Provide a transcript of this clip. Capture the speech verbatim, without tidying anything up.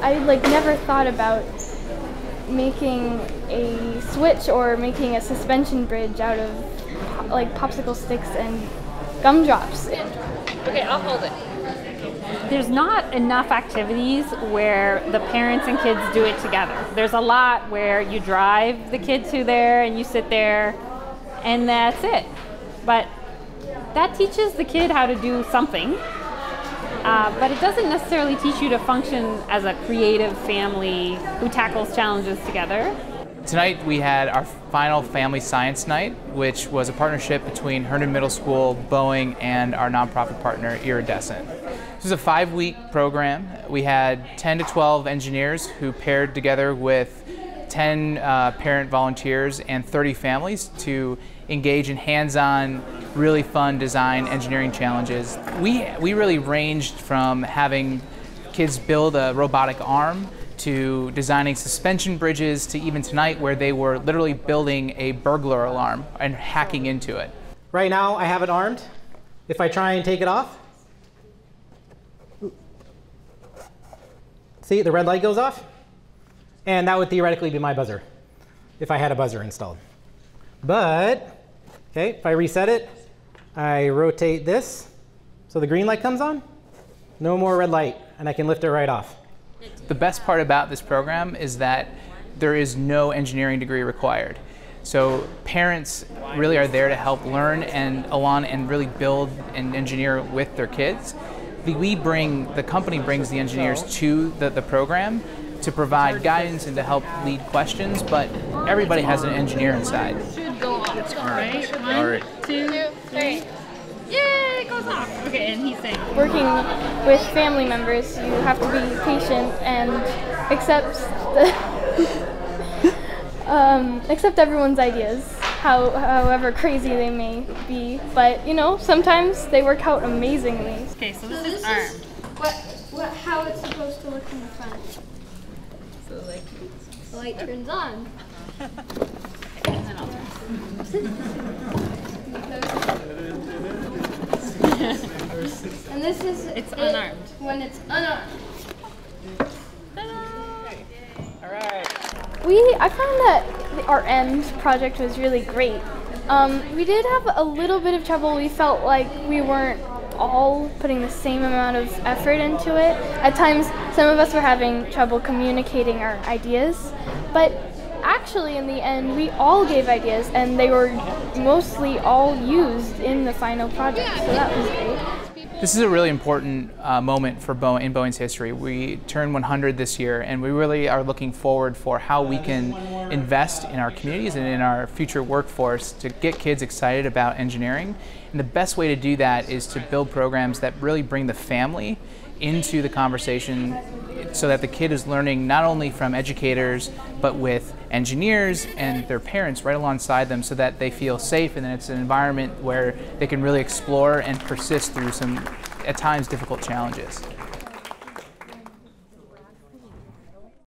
I like never thought about making a switch or making a suspension bridge out of po like popsicle sticks and gumdrops. Okay, I'll hold it. There's not enough activities where the parents and kids do it together. There's a lot where you drive the kid to there and you sit there and that's it. But that teaches the kid how to do something. Uh, but it doesn't necessarily teach you to function as a creative family who tackles challenges together. Tonight we had our final family science night, which was a partnership between Herndon Middle School, Boeing, and our nonprofit partner, Iridescent. This was a five-week program. We had ten to twelve engineers who paired together with ten uh, parent volunteers and thirty families to engage in hands-on, really fun design engineering challenges. We, we really ranged from having kids build a robotic arm to designing suspension bridges to even tonight where they were literally building a burglar alarm and hacking into it. Right now I have it armed. If I try and take it off, see the red light goes off, and that would theoretically be my buzzer if I had a buzzer installed. But okay, if I reset it, I rotate this, so the green light comes on, no more red light, and I can lift it right off. The best part about this program is that there is no engineering degree required. So parents really are there to help learn and along and really build and engineer with their kids. We bring, the company brings the engineers to the, the program to provide guidance and to help lead questions, but everybody has an engineer inside. It's orange. One, two, three. Yay, it goes off. Okay, and he's saying. Working with family members, you have to be patient and accept the um, accept everyone's ideas, how, however crazy they may be. But you know, sometimes they work out amazingly. Okay, so this, so this is armed. What, what, how it's supposed to look in the front. So like, the light turns on. And then I'll turn. And this is it's it unarmed. When it's unarmed. All right. We I found that our end project was really great. Um, we did have a little bit of trouble. We felt like we weren't all putting the same amount of effort into it. At times, some of us were having trouble communicating our ideas, but actually in the end, we all gave ideas and they were mostly all used in the final project, so that was great. This is a really important uh, moment for Boeing, in Boeing's history. We turn one hundred this year and we really are looking forward for how we can invest in our communities and in our future workforce to get kids excited about engineering. And the best way to do that is to build programs that really bring the family into the conversation so that the kid is learning not only from educators but with engineers and their parents right alongside them so that they feel safe and then it's an environment where they can really explore and persist through some, at times, difficult challenges.